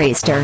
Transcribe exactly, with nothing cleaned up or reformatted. Raster.